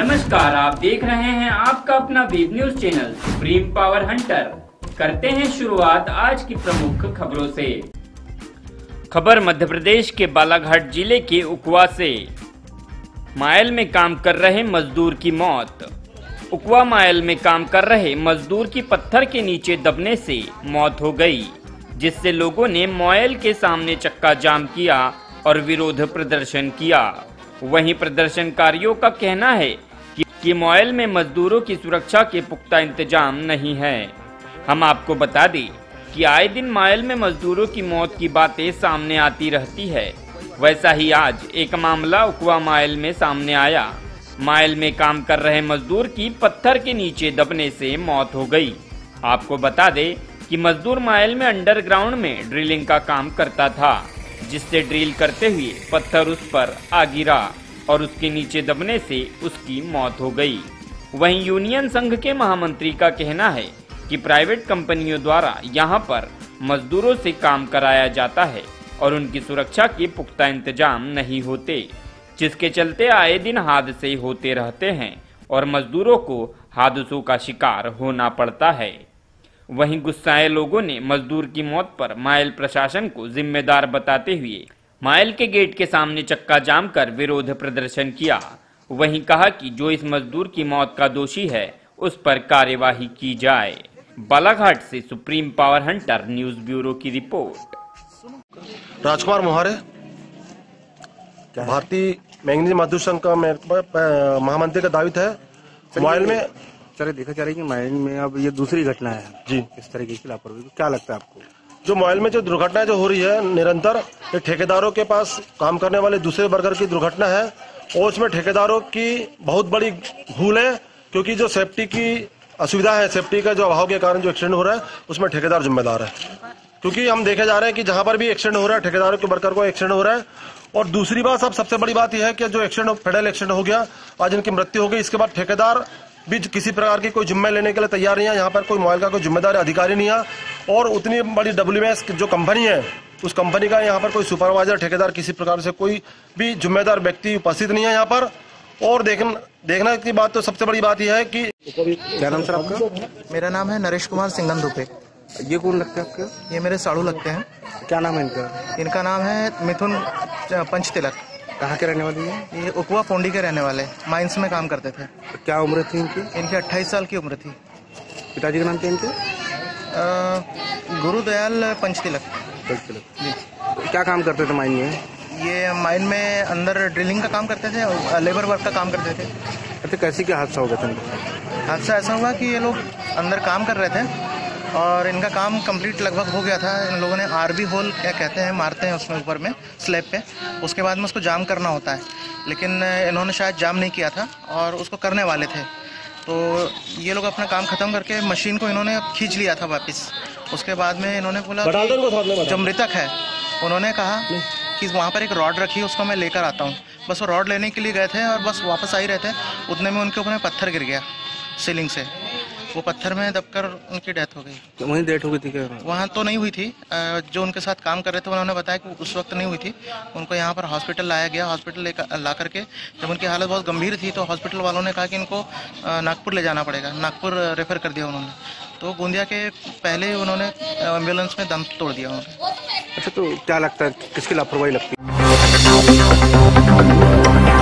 नमस्कार, आप देख रहे हैं आपका अपना web news channel Supreme Power Hunter. करते हैं शुरुआत आज की प्रमुख खबरों से। खबर मध्य प्रदेश के बालाघाट जिले के उकवा से। मायल में काम कर रहे मजदूर की मौत। उकवा मायल में काम कर रहे मजदूर की पत्थर के नीचे दबने से मौत हो गई, जिससे लोगों ने मॉयल के सामने चक्का जाम किया और विरोध प्रदर्शन किया। वहीं प्रदर्शनकारियों का कहना है कि मॉयल में मजदूरों की सुरक्षा के पुख्ता इंतजाम नहीं है। हम आपको बता दें कि आए दिन मॉयल में मजदूरों की मौत की बातें सामने आती रहती है। वैसा ही आज एक मामला उकवा मॉयल में सामने आया। मॉयल में काम कर रहे मजदूर की पत्थर के नीचे दबने से मौत हो गई। आपको बता दें कि मजदूर मॉयल में अंडरग्राउंड में ड्रिलिंग का काम करता था, जिससे ड्रिल करते हुए पत्थर उस पर आ गिरा और उसके नीचे दबने से उसकी मौत हो गई। वहीं यूनियन संघ के महामंत्री का कहना है कि प्राइवेट कंपनियों द्वारा यहां पर मजदूरों से काम कराया जाता है और उनकी सुरक्षा के पुख्ता इंतजाम नहीं होते, जिसके चलते आए दिन हादसे होते रहते हैं और मजदूरों को हादसों का शिकार होना पड़ता है। वहीं गुस्साए लोगों ने मजदूर की मौत पर मायल प्रशासन को जिम्मेदार बताते हुए मायल के गेट के सामने चक्का जाम कर विरोध प्रदर्शन किया। वहीं कहा कि जो इस मजदूर की मौत का दोषी है उस पर कार्यवाही की जाए। बालाघाट से Supreme Power Hunter news bureau की रिपोर्ट। राजकुमार मोहरे, भारतीय मैंगनीज मजदूर संघ का महामंत्री का दावित है मायल में। सर, देखा जा रहा है कि मॉयल में अब ये दूसरी घटना है जी, इस तरीके की लापरवाही, क्या लगता है आपको? जो मॉयल में जो दुर्घटना जो हो रही है निरंतर, ये ठेकेदारों के पास काम करने वाले दूसरे वर्गर की दुर्घटना है और उसमें ठेकेदारों की बहुत बड़ी भूल है, क्योंकि जो सेफ्टी की असुविधा है, सेफ्टी का जो अभाव के कारण जो एक्सीडेंट हो रहा है उसमें ठेकेदार जिम्मेदार है। क्योंकि हम देखे जा रहे हैं कि जहाँ पर भी एक्सीडेंट हो रहा है ठेकेदारों के वर्कर को एक्सीडेंट हो रहा है। और दूसरी बात, सबसे बड़ी बात यह है कि जो एक्सीडेंट फेडरल एक्सीडेंट हो गया, आज इनकी मृत्यु हो गई, इसके बाद ठेकेदार भी किसी प्रकार की कोई जिम्मे लेने के लिए तैयार नहीं है। यहाँ पर कोई मॉयल का कोई जिम्मेदार अधिकारी नहीं है और उतनी बड़ी WMS जो कंपनी है उस कंपनी का यहाँ पर कोई सुपरवाइजर, ठेकेदार, किसी प्रकार से कोई भी जिम्मेदार व्यक्ति उपस्थित नहीं है यहाँ पर। और देखना की बात, तो सबसे बड़ी बात यह है कि क्या नाम सर आपका? मेरा नाम है नरेश कुमार सिंह दुपक। ये कौन लगता है आपका? ये मेरे सालू लगते हैं। क्या नाम है इनका? इनका नाम है मिथुन पंच तिलक। कहाँ के रहने वाले हैं? ये उकवा पोंडी के रहने वाले, माइंस में काम करते थे। क्या उम्र थी इनकी? इनकी 28 साल की उम्र थी। पिताजी का नाम क्या इनके? गुरुदयाल पंचतिलक जी। क्या काम करते थे माइन में? ये माइन में अंदर ड्रिलिंग का काम करते थे, लेबर वर्क का काम करते थे। अच्छा, कैसे क्या हादसा हो गया था इनका? हादसा ऐसा हुआ कि ये लोग अंदर काम कर रहे थे और इनका काम कंप्लीट लगभग हो गया था। इन लोगों ने आरबी होल क्या कहते हैं, मारते हैं उसमें ऊपर में स्लैब पे, उसके बाद में उसको जाम करना होता है, लेकिन इन्होंने शायद जाम नहीं किया था और उसको करने वाले थे। तो ये लोग अपना काम ख़त्म करके मशीन को इन्होंने खींच लिया था वापस। उसके बाद में इन्होंने बोला जो मृतक है, उन्होंने कहा कि वहाँ पर एक रॉड रखी है, उसको मैं लेकर आता हूँ। बस वो रॉड लेने के लिए गए थे और बस वापस आ ही रहे थे, उतने में उनके ऊपर पत्थर गिर गया सीलिंग से। वो पत्थर में दबकर उनकी डेथ हो गई। तो वहीं डेथ हो गई थी क्या? वहाँ तो नहीं हुई थी, जो उनके साथ काम कर रहे थे उन्होंने बताया कि उस वक्त नहीं हुई थी। उनको यहाँ पर हॉस्पिटल लाया गया। हॉस्पिटल ला करके जब उनकी हालत बहुत गंभीर थी तो हॉस्पिटल वालों ने कहा कि इनको नागपुर ले जाना पड़ेगा। नागपुर रेफर कर दिया उन्होंने, तो गोंदिया के पहले उन्होंने एम्बुलेंस में दम तोड़ दिया उन्होंने। अच्छा, तो क्या लगता है किसकी लापरवाही लगती है?